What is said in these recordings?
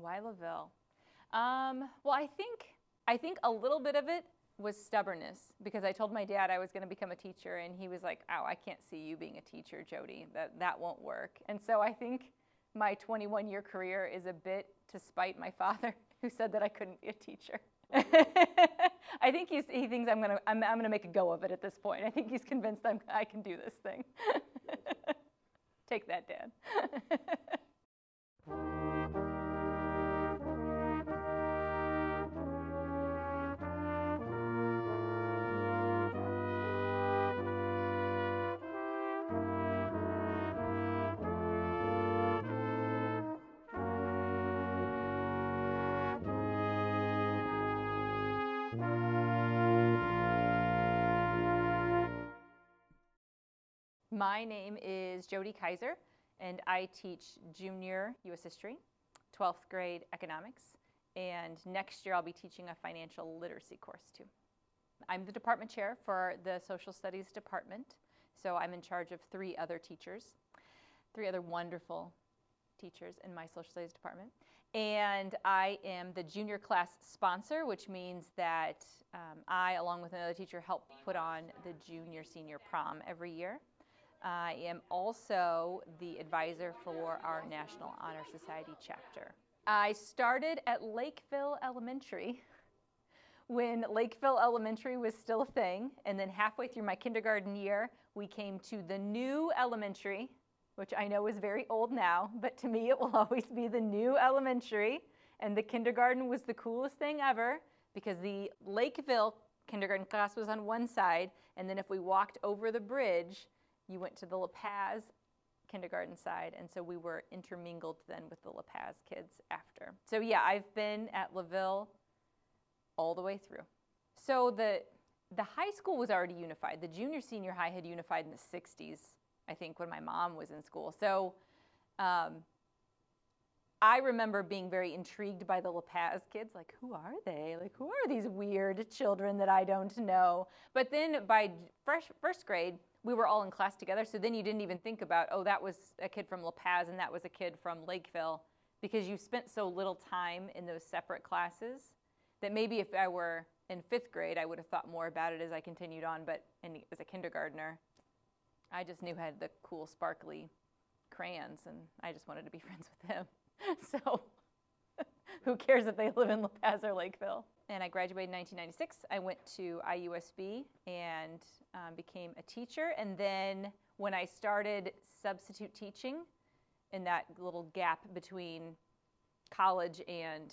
Why LaVille? Well, I think a little bit of it was stubbornness, because I told my dad I was going to become a teacher, and he was like, oh, I can't see you being a teacher, Jodi. That won't work. And so I think my 21-year career is a bit to spite my father, who said that I couldn't be a teacher. I think he thinks I'm gonna make a go of it at this point. I think he's convinced I can do this thing. Take that, Dad. My name is Jodi Kayser, and I teach junior U.S. History, 12th grade Economics, and next year I'll be teaching a financial literacy course too. I'm the department chair for the Social Studies department, so I'm in charge of three other wonderful teachers in my Social Studies department. And I am the junior class sponsor, which means that I, along with another teacher, help put on the junior-senior prom every year. I am also the advisor for our National Honor Society chapter. I started at Lakeville Elementary when Lakeville Elementary was still a thing, and then halfway through my kindergarten year, we came to the new elementary, which I know is very old now, but to me it will always be the new elementary, and the kindergarten was the coolest thing ever, because the Lakeville kindergarten class was on one side, and then if we walked over the bridge, you went to the La Paz kindergarten side, and so we were intermingled then with the La Paz kids after. So yeah, I've been at LaVille all the way through. So the high school was already unified. The junior senior high had unified in the 60s, I think, when my mom was in school. So I remember being very intrigued by the La Paz kids, like, who are they? Like, who are these weird children that I don't know? But then by first grade, we were all in class together, so then you didn't even think about, oh, that was a kid from La Paz and that was a kid from Lakeville, because you spent so little time in those separate classes that maybe if I were in fifth grade, I would have thought more about it as I continued on, but as a kindergartner, I just knew I had the cool, sparkly crayons, and I just wanted to be friends with him. So who cares if they live in La Paz or Lakeville? And I graduated in 1996. I went to IUSB and became a teacher. And then when I started substitute teaching, in that little gap between college and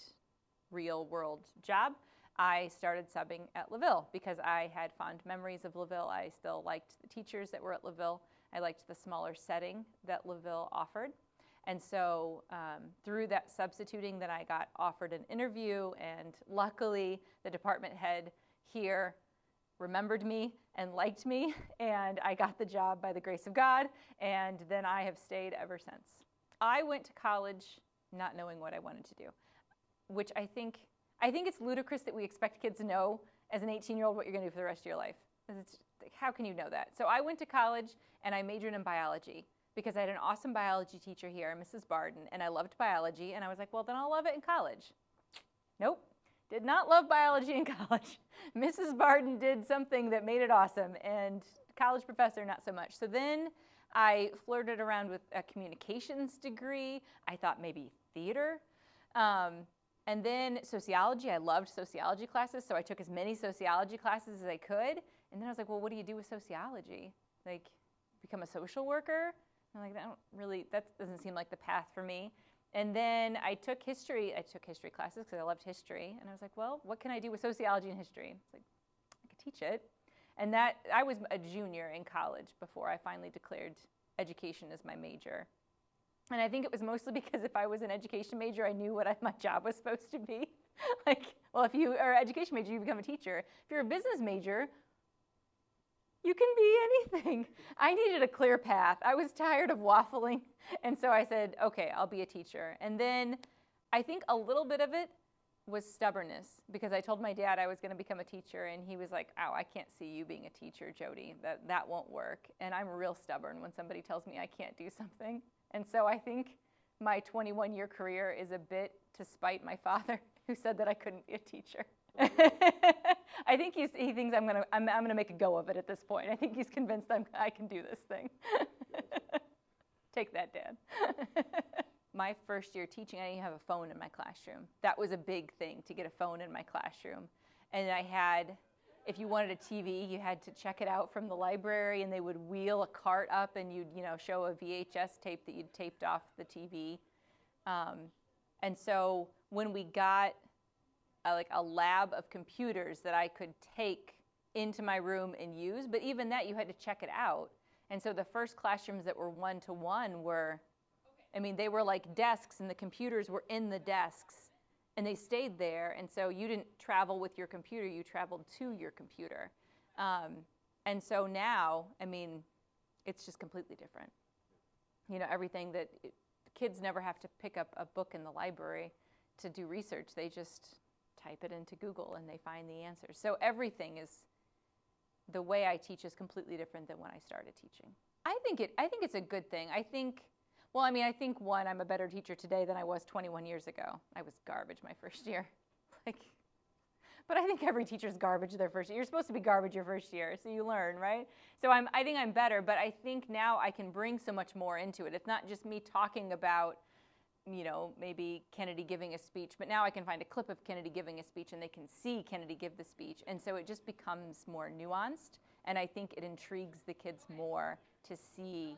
real world job, I started subbing at LaVille because I had fond memories of LaVille. I still liked the teachers that were at LaVille. I liked the smaller setting that LaVille offered. And so through that substituting, then I got offered an interview, and luckily the department head here remembered me and liked me, and I got the job by the grace of God, and then I have stayed ever since. I went to college not knowing what I wanted to do, which I think it's ludicrous that we expect kids to know as an 18-year-old what you're going to do for the rest of your life. It's, how can you know that? So I went to college and I majored in biology, because I had an awesome biology teacher here, Mrs. Barden, and I loved biology, and I was like, well, then I'll love it in college. Nope, did not love biology in college. Mrs. Barden did something that made it awesome, and college professor, not so much. So then I flirted around with a communications degree. I thought maybe theater. And then sociology, I loved sociology classes, so I took as many sociology classes as I could. And then I was like, well, what do you do with sociology? Like, become a social worker? I'm like, that doesn't seem like the path for me. And then I took history classes because I loved history. And I was like, well, what can I do with sociology and history? It's like, I could teach it. And I was a junior in college before I finally declared education as my major. And I think it was mostly because if I was an education major, I knew what my job was supposed to be. Like, well, if you are an education major, you become a teacher. If you're a business major, you can be anything. I needed a clear path. I was tired of waffling. And so I said, okay, I'll be a teacher. And then I think a little bit of it was stubbornness, because I told my dad I was going to become a teacher, and he was like, oh, I can't see you being a teacher, Jodi. That won't work. And I'm real stubborn when somebody tells me I can't do something. And so I think my 21-year career is a bit to spite my father, who said that I couldn't be a teacher. I think he thinks I'm gonna make a go of it at this point. I think he's convinced I can do this thing. Take that, Dad. My first year teaching, I didn't even have a phone in my classroom. That was a big thing, to get a phone in my classroom. And I had, if you wanted a TV, you had to check it out from the library, and they would wheel a cart up, and you'd show a VHS tape that you'd taped off the TV. And so when we got like a lab of computers that I could take into my room and use, but even that, you had to check it out. And so the first classrooms that were one-to-one were, I mean, they were like desks, and the computers were in the desks, and they stayed there. And so you didn't travel with your computer, you traveled to your computer. And so now, I mean, it's just completely different. You know, everything that, kids never have to pick up a book in the library to do research. They just type it into Google and they find the answers. So everything is, the way I teach is completely different than when I started teaching. I think it's a good thing. I think, one, I'm a better teacher today than I was 21 years ago. I was garbage my first year. But I think every teacher's garbage their first year. You're supposed to be garbage your first year, so you learn, right? So I think I'm better, but I think now I can bring so much more into it. It's not just me talking about, maybe Kennedy giving a speech, but now I can find a clip of Kennedy giving a speech, and they can see Kennedy give the speech. And so it just becomes more nuanced, and I think it intrigues the kids more to see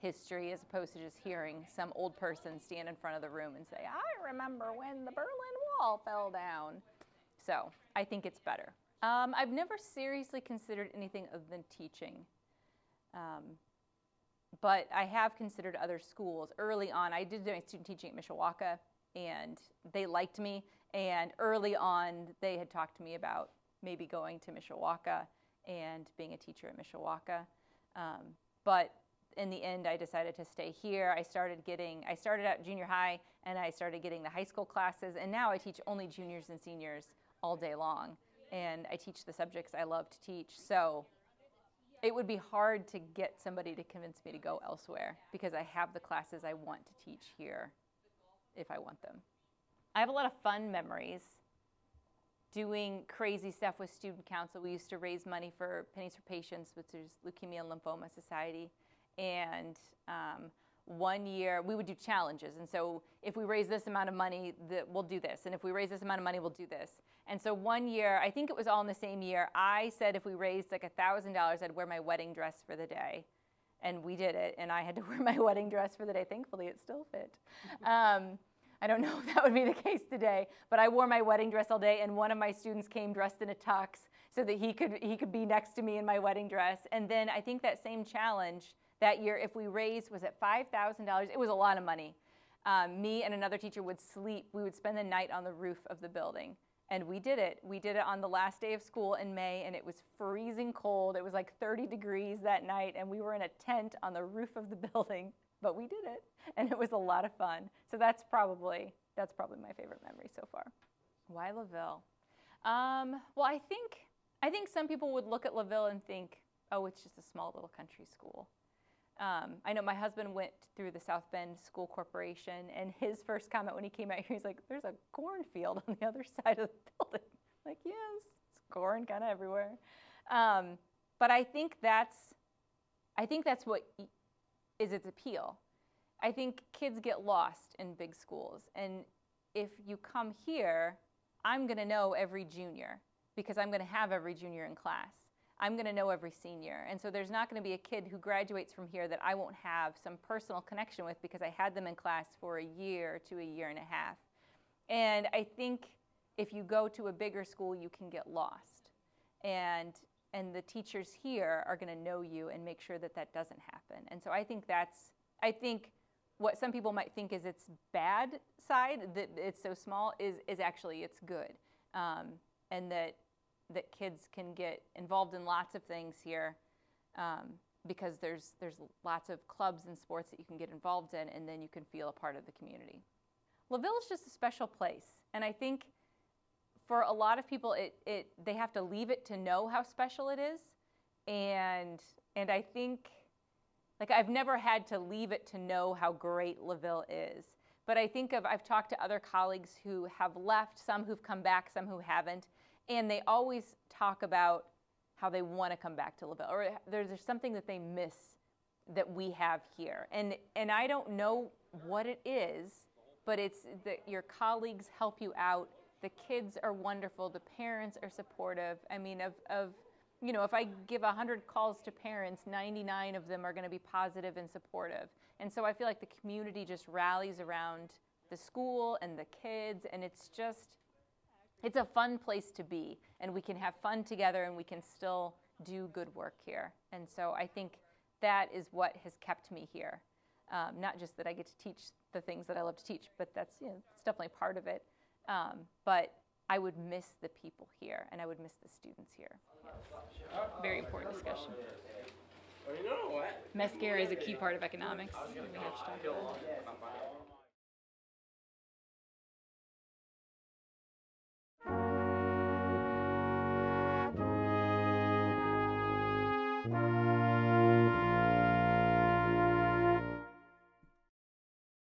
history as opposed to just hearing some old person stand in front of the room and say, I remember when the Berlin Wall fell down. So I think it's better. I've never seriously considered anything other than teaching. But I have considered other schools. Early on, I did my student teaching at Mishawaka, and they liked me. And early on, they had talked to me about maybe going to Mishawaka and being a teacher at Mishawaka. But in the end, I decided to stay here. I started out junior high, and I started getting the high school classes. And now I teach only juniors and seniors all day long. And I teach the subjects I love to teach. So it would be hard to get somebody to convince me to go elsewhere, because I have the classes I want to teach here if I want them. I have a lot of fun memories doing crazy stuff with student council. We used to raise money for Pennies for Patients, which is Leukemia and Lymphoma Society. And one year, we would do challenges. And so if we raise this amount of money, we'll do this. And if we raise this amount of money, we'll do this. And so one year, I think it was all in the same year, I said if we raised like $1,000, I'd wear my wedding dress for the day. And we did it, and I had to wear my wedding dress for the day. Thankfully, it still fit. I don't know if that would be the case today, but I wore my wedding dress all day, and one of my students came dressed in a tux so that he could be next to me in my wedding dress. And then I think that same challenge that year, if we raised, was it $5,000? It was a lot of money. Me and another teacher would sleep. We would spend the night on the roof of the building. And we did it. We did it on the last day of school in May, and it was freezing cold. It was like 30 degrees that night, and we were in a tent on the roof of the building. But we did it, and it was a lot of fun. So that's probably my favorite memory so far. Why LaVille? Well, I think some people would look at LaVille and think, oh, it's just a small little country school. I know my husband went through the South Bend School Corporation, and his first comment when he came out here, he's like, there's a cornfield on the other side of the building. I'm like, yes, it's corn kind of everywhere. But I think that's what is its appeal. I think kids get lost in big schools. And if you come here, I'm going to know every junior, because I'm going to have every junior in class. I'm going to know every senior. And so there's not going to be a kid who graduates from here that I won't have some personal connection with, because I had them in class for a year to a year and a half. And I think if you go to a bigger school, you can get lost. And the teachers here are going to know you and make sure that that doesn't happen. And so I think what some people might think is its bad side, that it's so small, is actually it's good. And that kids can get involved in lots of things here, because there's lots of clubs and sports that you can get involved in, and then you can feel a part of the community. LaVille is just a special place, and I think for a lot of people they have to leave it to know how special it is, and I think I've never had to leave it to know how great LaVille is. But I think of, I've talked to other colleagues who have left, some who've come back, some who haven't, and they always talk about how they want to come back to Lakeville, or there's something that they miss that we have here. And I don't know what it is, but it's that your colleagues help you out. The kids are wonderful. The parents are supportive. I mean, you know, if I give 100 calls to parents, 99 of them are going to be positive and supportive. And so I feel like the community just rallies around the school and the kids, and it's just, it's a fun place to be. And we can have fun together, and we can still do good work here. And so I think that is what has kept me here. Not just that I get to teach the things that I love to teach, but that's, you know, it's definitely part of it. But I would miss the people here, and I would miss the students here. Yes. Very important discussion. Mascara is a key part of economics.